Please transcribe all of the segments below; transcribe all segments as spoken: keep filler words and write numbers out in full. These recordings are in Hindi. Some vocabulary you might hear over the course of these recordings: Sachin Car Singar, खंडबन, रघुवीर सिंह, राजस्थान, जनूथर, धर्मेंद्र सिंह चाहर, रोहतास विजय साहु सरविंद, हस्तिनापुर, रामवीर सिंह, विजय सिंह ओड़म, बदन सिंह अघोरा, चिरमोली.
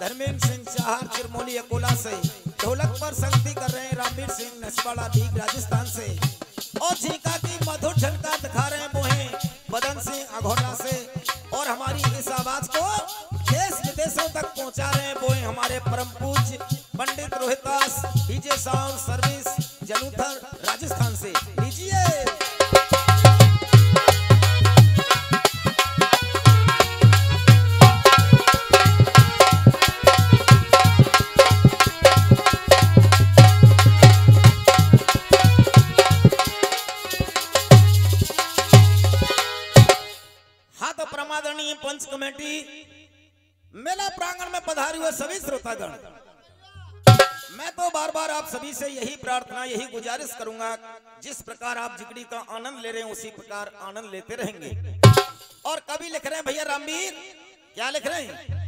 धर्मेंद्र सिंह चाहर चिरमोली अकोला से ढोलक पर संगति कर रहे हैं रामवीर सिंह नसवाड़ा दीप राजस्थान से, और झीका की मधुर झनका दिखा रहे हैं वो हैं बदन सिंह अघोरा से, और हमारी इस आवाज को देश विदेशों तक पहुंचा रहे हैं वो हैं हमारे परम पूज्य पंडित रोहतास विजय साहु सरविंद जनूथर राजस्थान से। लीजिए पंच कमेटी मेला प्रांगण में पधारी हुए सभी श्रोतागण, मैं तो बार बार आप सभी से यही प्रार्थना यही गुजारिश करूंगा, जिस प्रकार आप जिगड़ी का आनंद ले रहे हैं उसी प्रकार आनंद लेते रहेंगे। और कभी लिख रहे हैं भैया रामवीर, क्या लिख रहे हैं?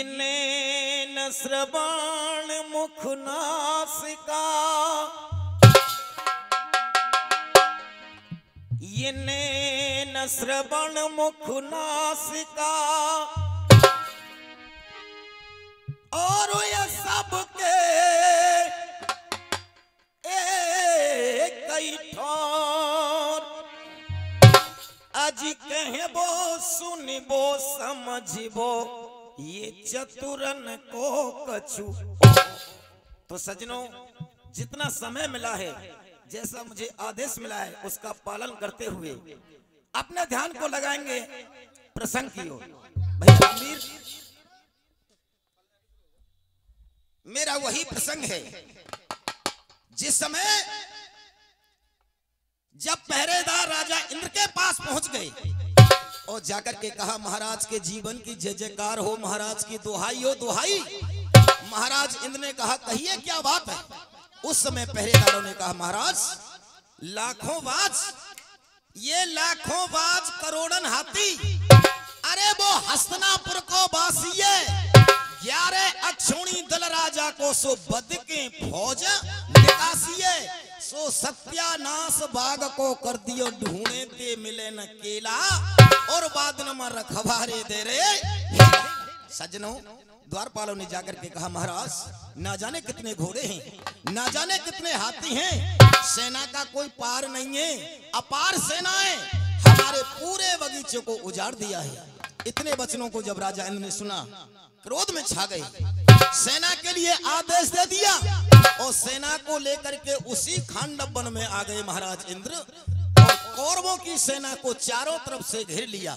इने नस्रबाण मुख नासिका, इने नस्रबाण मुख नासिका, और ये सबके एक ही ठोर, अजी कहबो सुनबो समझबो ये चतुरन को कछु। तो सजनों, जितना समय मिला है, जैसा मुझे आदेश मिला है, उसका पालन करते हुए अपने ध्यान को लगाएंगे प्रसंग की ओर। भाई रामवीर, मेरा वही प्रसंग है जिस समय जब पहरेदार राजा इंद्र के पास पहुंच गए और जाकर के कहा महाराज के जीवन की जय जयकार हो, महाराज की दुहाई हो दुहाई। महाराज इंद्र ने कहा कहिए क्या बात है। उस समय पहरेदारों ने कहा महाराज लाखों बाज, ये लाखों बाज करोड़न हाथी, अरे वो हस्तिनापुर को बासिए, ग्यारह अक्षोणी दल राजा को सो बद के फौज निकासिए, सो सत्यानाश बाग को कर दियो ढूंढे ते मिले न केला, और बाद में रखवारे दे रहे। सजनों, द्वारपालों ने जाकर के कहा महाराज ना जाने कितने घोड़े हैं, ना जाने कितने हाथी हैं, सेना का कोई पार नहीं है, अपार सेनाएं, हमारे पूरे बगीचे को उजाड़ दिया है। इतने वचनों को जब राजा इंद्र ने सुना क्रोध में छा गए, सेना के लिए आदेश दे दिया और सेना को लेकर के उसी खंडबन में आ गए महाराज इंद्र, कौरवों की सेना को चारों तरफ से घेर लिया।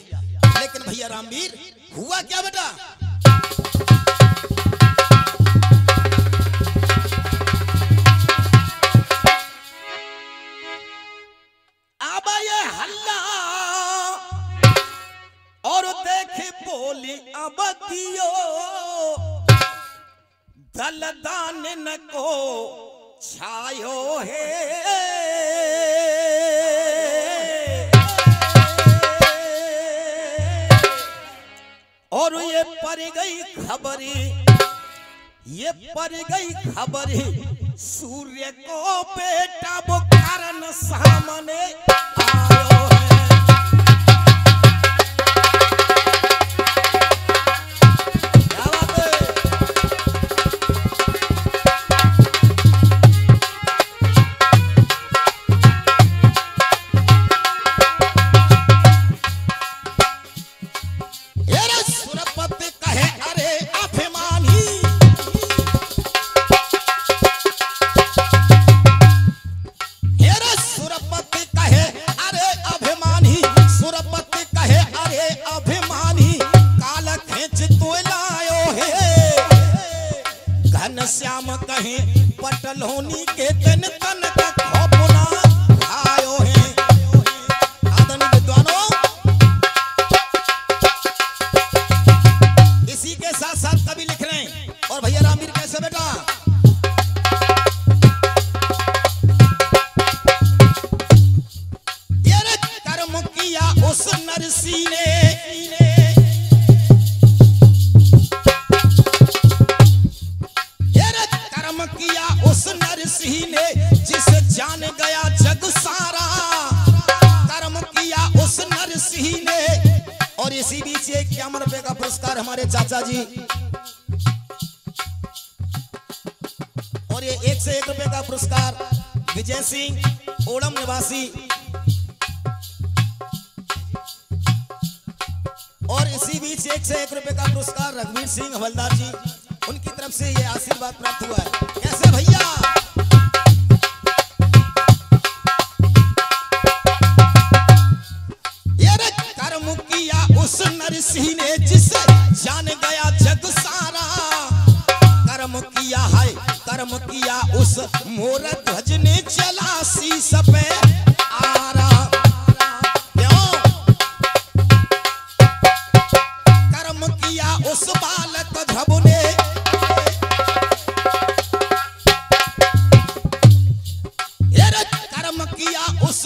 लेकिन भैया रामवीर हुआ क्या बेटा? अब ये हल्ला और देखे बोली अब दियो दलदान न को छायो है, और ये पड़ गई खबरी, ये पड़ गई खबरी सूर्य को बेटा वो कारण सामने आयो है। क्या बात है? श्याम कहे पटलोनी के तन तन का खोपना आयो है। आदरणीय विद्वानों, इसी के साथ साथ कभी लिख रहे हैं। और भैया रामवीर कैसे बेटा? ये रे कर्म किया उस नरसी ने, किया उस नरसिंह ने, जिसे जान गया जग सारा, पुरस्कार हमारे चाचा जी, और ये एक से एक रुपए का पुरस्कार विजय सिंह ओड़म निवासी, और इसी बीच एक से एक रुपए का पुरस्कार रघुवीर सिंह हवलदार जी, उनकी तरफ से ये आशीर्वाद प्राप्त हुआ है। कैसे भैया? सीने जिसे जान गया जग सारा, कर्म किया है कर्म किया उस मोर ध्वज ने चला शीस पे आरा। क्यों कर्म किया उस बालक ध्रुव ने, कर्म किया उस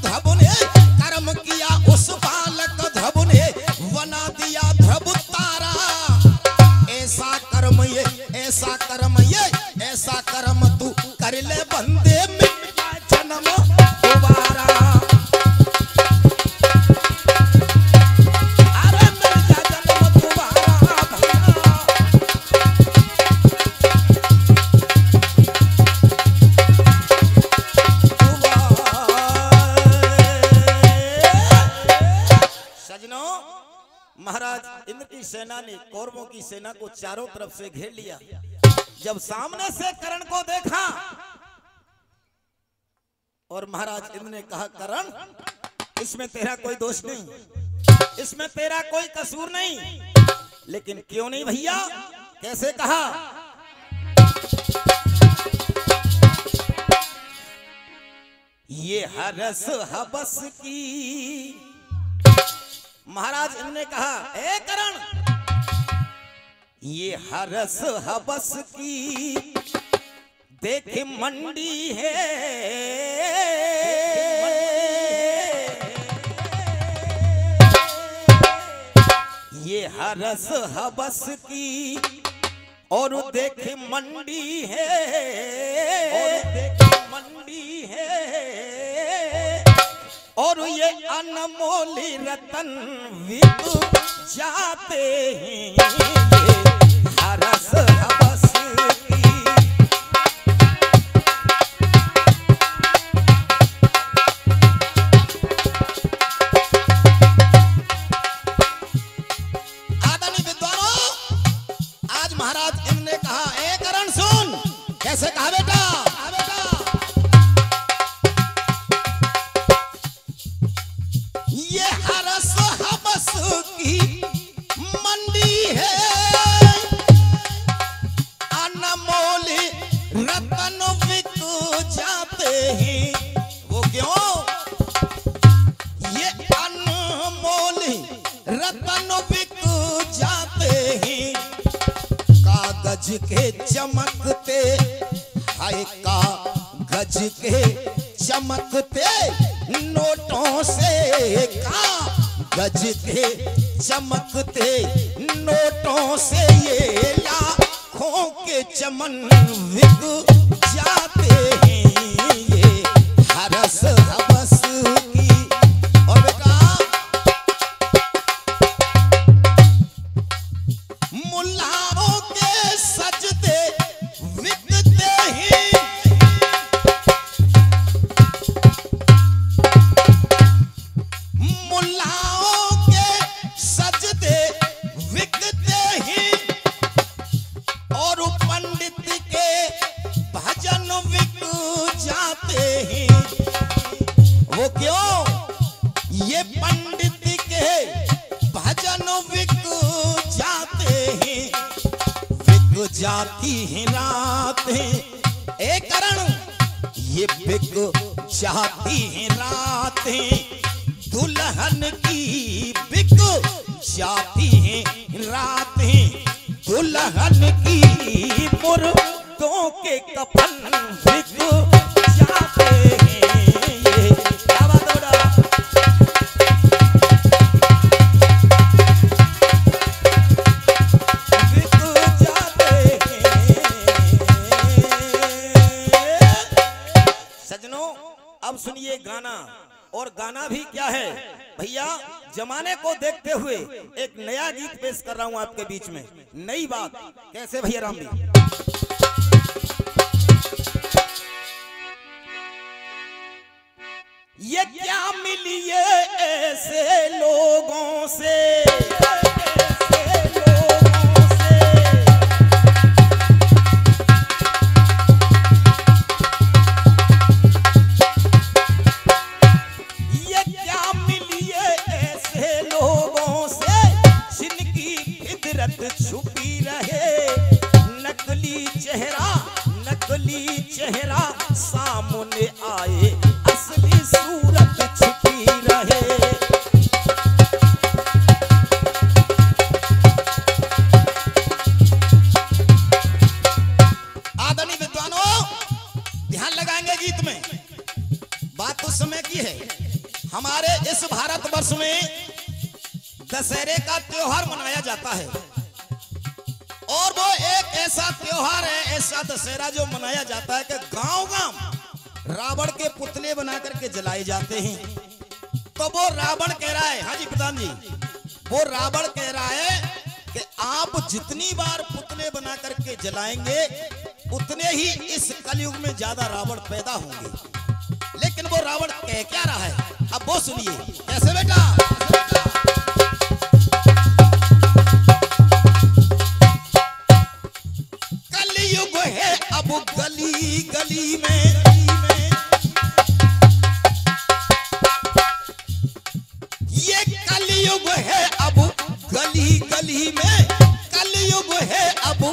ध्रुव ने, कर्म किया उस बालक ध्रुव ने बना दिया ध्रुव तारा। ऐसा कर्म ये ऐसा कर्म ये ऐसा कर्म तू कर ले बंदे मिटा जन्म दोबारा। अरे मिटा जन्म दोबारा भैया। सजनों, महाराज इंद्र की सेना ने कौरवों की सेना को चारों तरफ से घेर लिया। जब सामने से करण को देखा और महाराज इंद्र ने कहा, करण इसमें तेरा कोई दोष नहीं, इसमें तेरा कोई कसूर नहीं, लेकिन क्यों नहीं भैया? कैसे कहा? ये हरस हबस की, महाराज इन्होंने कहा, ए करण ये हरस हबस की देख मंडी है, ये हरस हबस की और देख मंडी है, और देख मंडी है, और ये अनमोल रतन वितु जाते हैं। हरस हवस की, आदरणीय विद्वानों, आज महाराज इन्होंने कहा, ए करण सुन। कैसे कहा बेटा? कागज के चमकते हाय, कागज के चमकते नोटों से, कागज के चमकते नोटों से ये लाखों के चमन बिक जाते हैं। ये हरस हवस की, और बेटा मुल्लाओं के सजदे बिकते हैं, मुल्लाओं के सजदे बिकते हैं, और पंडित के भजन बिक जाते हैं। वो क्यों? ये पंडित के भजन बिक जाते हैं, बिक जाती हैं रातें। ए करण ये बिक जाती हैं रातें, दुल्हन की बिक जाती हैं रातें, दुल्हन की मुर्दों के कफन बिक जाते हैं। सुनिए गाना, और गाना भी क्या है भैया? जमाने को देखते हुए एक नया गीत पेश कर रहा हूँ आपके बीच में। नई बात कैसे भैया रामवीर। ये क्या मिलिए ऐसे लोगों से, छुपी रहे नकली चेहरा, नकली चेहरा सामने आए असली सूरत छुपी रहे। आदरणीय विद्वानों ध्यान लगाएंगे गीत में। बात उस समय की है, हमारे इस भारतवर्ष में दशहरे का त्योहार मनाया जाता है और वो एक ऐसा त्योहार है, ऐसा दशहरा जो मनाया जाता है कि गांव गांव रावण के पुतले बना करके जलाए जाते हैं। तो वो रावण कह रहा है, हाँ जी प्रधान जी, वो रावण कह रहा है कि आप जितनी बार पुतले बना करके जलाएंगे उतने ही इस कलयुग में ज्यादा रावण पैदा होंगे। लेकिन वो रावण कह क्या रहा है अब वो सुनिए। कैसे बेटा, अब गली गली में ये कलयुग है, अब गली गली में कलयुग है, अब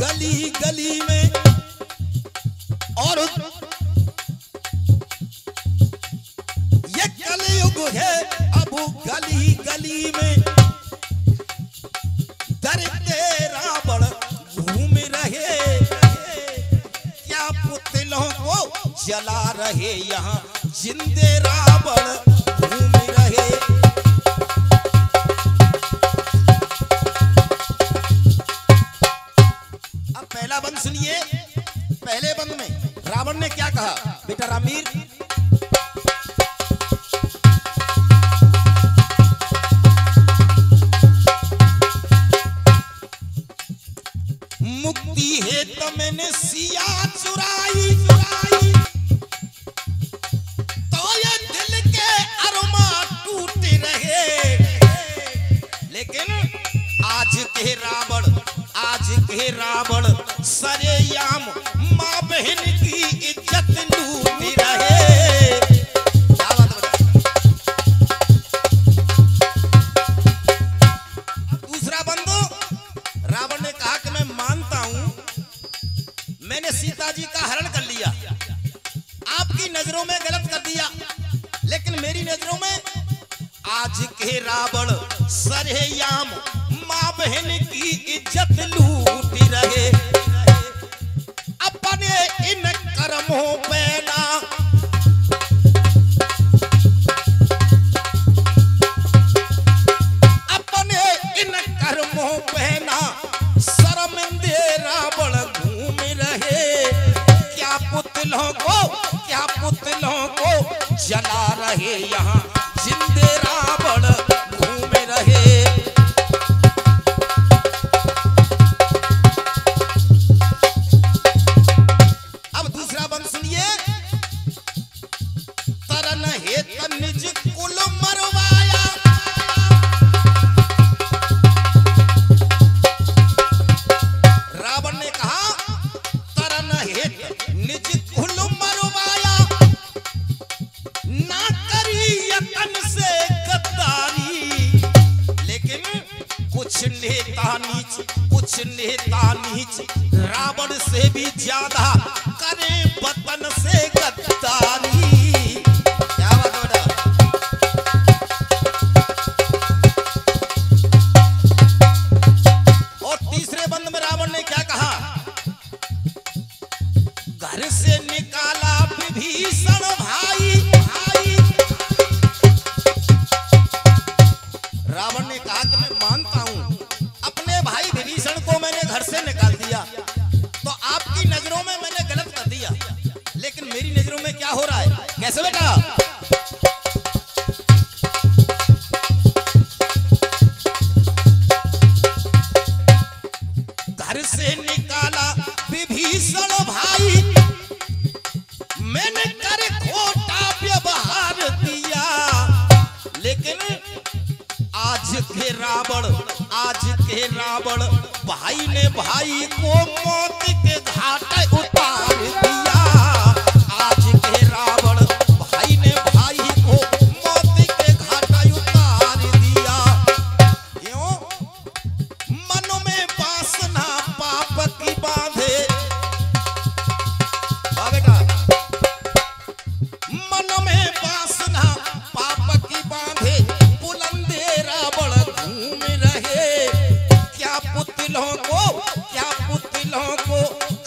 गली गली में। और ये कलयुग है अब गली गली में, डरते रावण घूम रहे, पुतलों को जला रहे, यहाँ जिंदे रावण घूम रहे। अब पहला बंद सुनिए। पहले बंद में रावण ने क्या कहा बेटा रामवीर। मुक्ति है तो मैंने सिया चुराई, चुराई तो ये दिल के अरमान टूट रहे। लेकिन आज के रावण, आज के रावण सरेआम माँ बहन की इज्जत लूट रहे। जी का हरण कर लिया, आपकी नजरों में गलत कर दिया, लेकिन मेरी नजरों में आज के रावण सरेआम माँ बहन की इज्जत लूट रहे। अपने इन कर्मों पे ना, अपने इन कर्मों पे ना शर्मिंदे रावण घूम रहे। क्या पुतलों को, क्या पुतलों को जला रहे, यहाँ जिंदे रावण घूम रहे। अब दूसरा बंद सुनिए। तरन है तनिज कुल मरवाया, कुछ नेता नीच रावण से भी ज्यादा करे वतन से गद्दारी। क्या बात हो रहा। और तीसरे बंद में रावण ने क्या कहा, घर से निकाला विभीषण भाई, भाई। रावण ने कहा कि मैं मानता हूं विभीषण को मैंने घर से निकाल दिया, तो आपकी नजरों में मैंने गलत कर दिया, लेकिन मेरी नजरों में क्या हो रहा है। कैसे रावण भाई ने भाई को मौत के घाट उतार दिया। आज के रावण भाई ने भाई को मौत के घाट उतार दिया। क्यों? मन में वासना पाप की बांधे बेटा, मन में वासना पाप की बांधे बुलंदे रावण घूम रहे। क्या पुतलों को क्या पुतलों को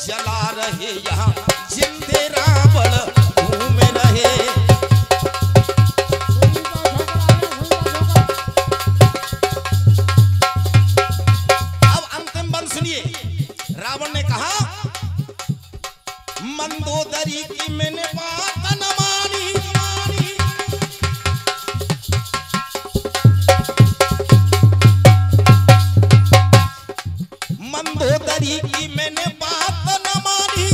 जला रहे, यहाँ जिंदे रावण घूम रहे। अब अंतिम बंद सुनिए। रावण ने कहा मंदोदरी की मैंने बात न मानी, मंदोदरी की मैंने बात न मानी,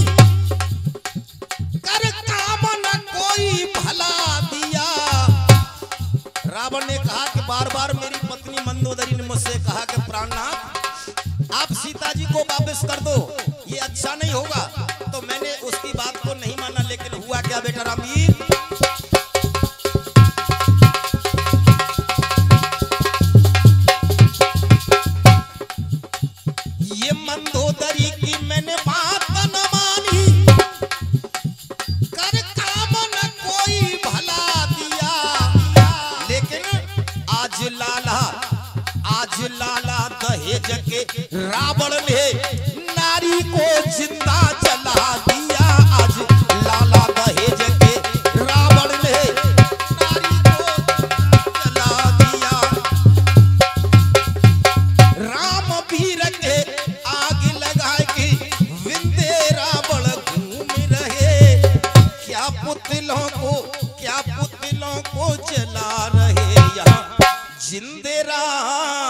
कर काम न कोई भला दिया। रावण ने कहा कि बार बार मेरी पत्नी मंदोदरी ने मुझसे कहा कि प्राणनाथ आप सीता जी को वापस कर दो, ये अच्छा नहीं होगा। तो मैंने उसकी बात को नहीं माना, लेकिन हुआ क्या बेटा रामवीर, रावण ने नारी को जिंदा जला दिया। आज लाला दहेज के रावण ने नारी को जला दिया। रामवीर के आग लगा के विंदे रावण घूम रहे। क्या पुतलों को क्या पुतलों को जला रहे, यहाँ जिंदे राम